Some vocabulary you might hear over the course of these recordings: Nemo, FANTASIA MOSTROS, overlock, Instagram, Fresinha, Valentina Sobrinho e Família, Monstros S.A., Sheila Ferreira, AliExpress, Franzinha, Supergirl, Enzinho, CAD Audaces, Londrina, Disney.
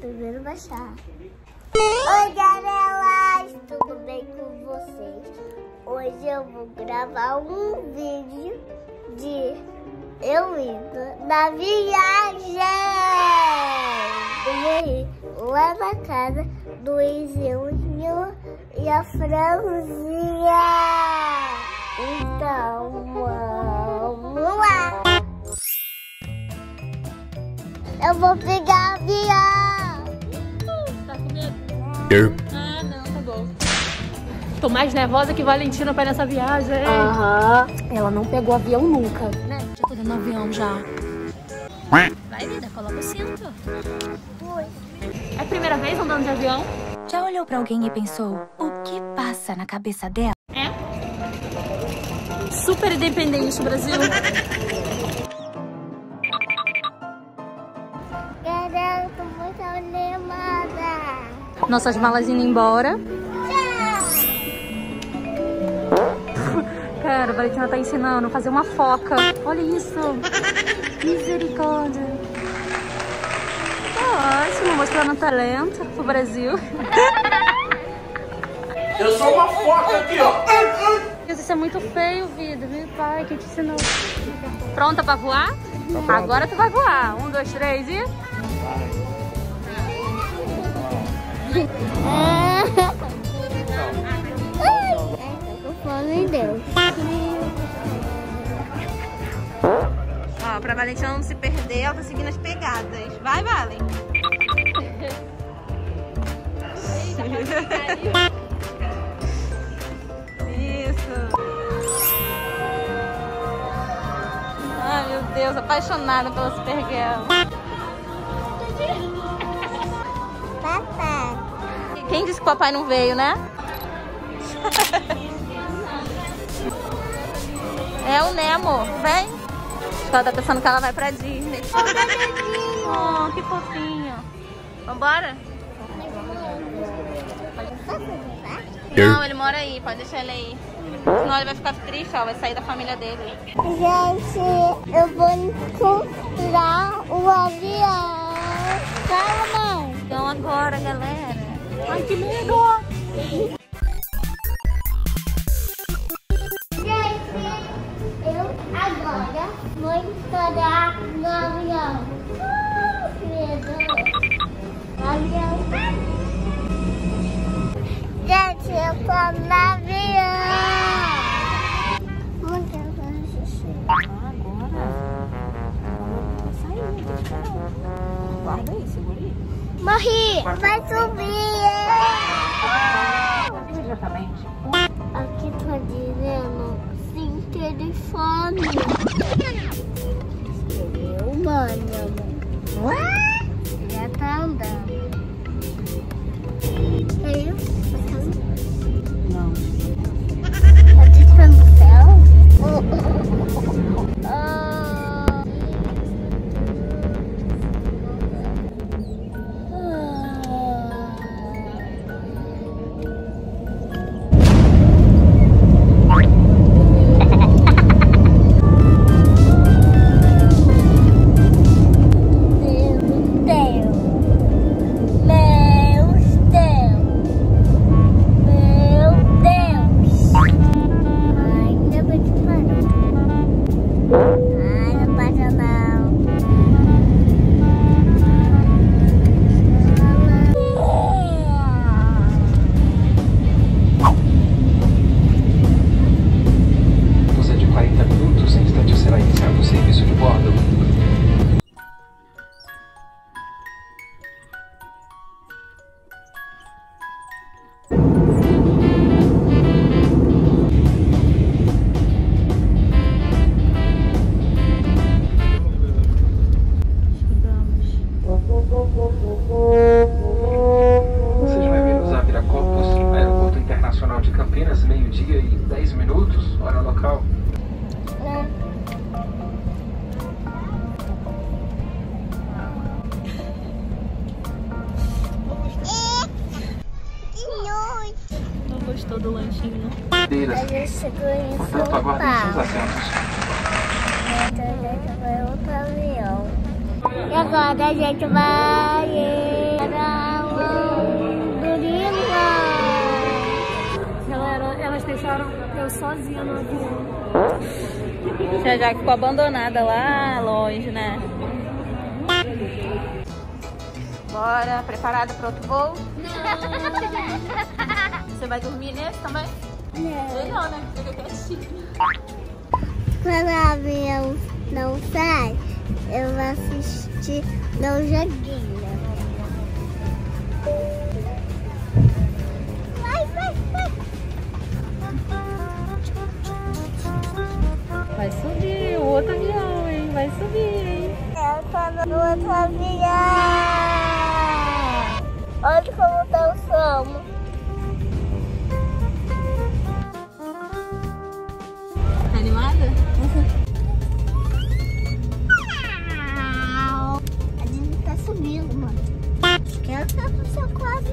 Primeiro baixar. Oi, galera, tudo bem com vocês? Hoje eu vou gravar um vídeo de eu indo na viagem. Lá na casa do Enzinho e a Franzinha. Então, vamos lá. Eu vou pegar a viagem. Ah, não, tá bom. Tô mais nervosa que Valentina pra ir nessa viagem. Aham. Ela não pegou avião nunca, né? Já tô dando avião, já. Vai, vida, coloca o cinto. Oi. É a primeira vez andando de avião? Já olhou pra alguém e pensou, o que passa na cabeça dela? É? Super independente, Brasil. Galera, tô muito animada. Nossas malas indo embora. Cara, a Valentina tá ensinando a fazer uma foca. Olha isso. Misericórdia. Tá ótimo, mostrando talento pro Brasil. Eu sou uma foca aqui, ó. Isso é muito feio, vida. Meu pai, quem te ensinou? Pronta pra voar? Tá. Agora tu vai voar. 1, 2, 3 e... Vai. Ó, pra Valentina não se perder, ela tá seguindo as pegadas. Vai, Valen! Isso! Ai, meu Deus, apaixonada pela Supergirl. Papai. Quem disse que o papai não veio, né? É o Nemo, vem. Acho que ela tá pensando que ela vai pra Disney. Oh, que fofinho. Vambora? Não, ele mora aí, pode deixar ele aí. Senão ele vai ficar triste, ó, vai sair da família dele. Gente, eu vou encontrar o avião. Calma, mãe. Então agora, galera. Ai, que medo! Gente, eu agora vou estourar no avião. Que medo! Avião. Gente, eu tô no avião. Muito bom, agora. Saiu. Guarda aí, segura aí. Morri! Vai subir! Imediatamente. Aqui tá dizendo sem telefone. Eu mando. Ué? Já tá andando. É isso? Não. Tá dizendo no céu? Gostou do lanchinho? Portanto, aguardem seus assentos. E agora a gente vai para Londrina. Galera, elas deixaram eu sozinha no avião. Já ficou abandonada lá longe, né? Bora, preparada para outro voo? Não. Você vai dormir nesse também? Não. Eu não, né? Fica quietinho. Quando o avião não sai, eu vou assistir no joguinho. Vai, vai, vai. Vai subir o outro avião, hein? Vai subir, hein? Eu tô no outro avião. Olha como tá o som. Tá animada? A gente tá subindo, mano. Acho que ela tá no seu avião.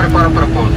Prepara para o pouso.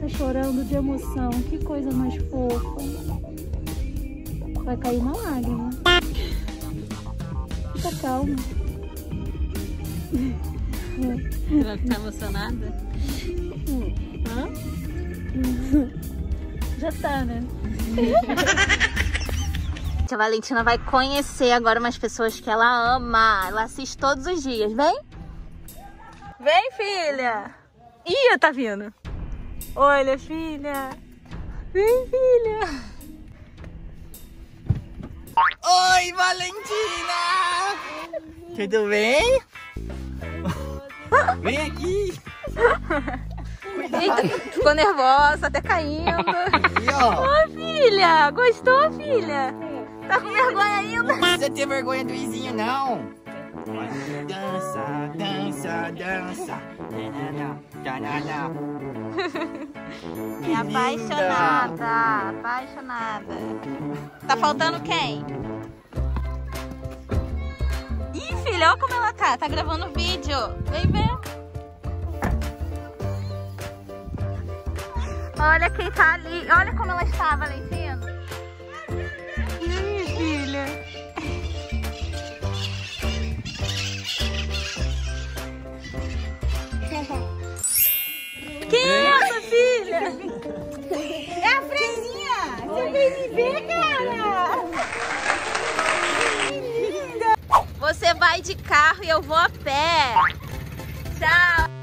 Tá chorando de emoção, que coisa mais fofa. Vai cair uma lágrima. Fica calma. Você vai ficar emocionada? Hã? Já tá, né? A Valentina vai conhecer agora umas pessoas que ela ama. Ela assiste todos os dias. Vem? Vem, filha! Ih, tá vindo! Olha, filha! Vem, filha! Oi, Valentina! Tudo bem? Vem aqui! Eita, ficou nervosa, até caindo. Ô, filha! Gostou, filha? Tá com vergonha ainda? Não precisa ter vergonha do Enzinho, não. Dança, dança, dança. É apaixonada, apaixonada. Tá faltando quem? Ih, filha, olha como ela tá. Tá gravando vídeo. Vem ver. Olha quem tá ali. Olha como ela está, Valentina. Que isso, filha? É a Fresinha! Você veio me ver, cara! Que linda! Você vai de carro e eu vou a pé! Tchau!